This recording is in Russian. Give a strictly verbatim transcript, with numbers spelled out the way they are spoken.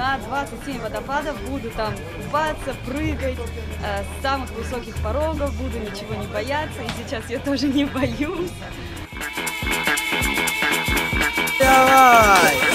на двадцать семь водопадов, буду там купаться, прыгать э, с самых высоких порогов, буду ничего не бояться, и сейчас я тоже не боюсь. Давай!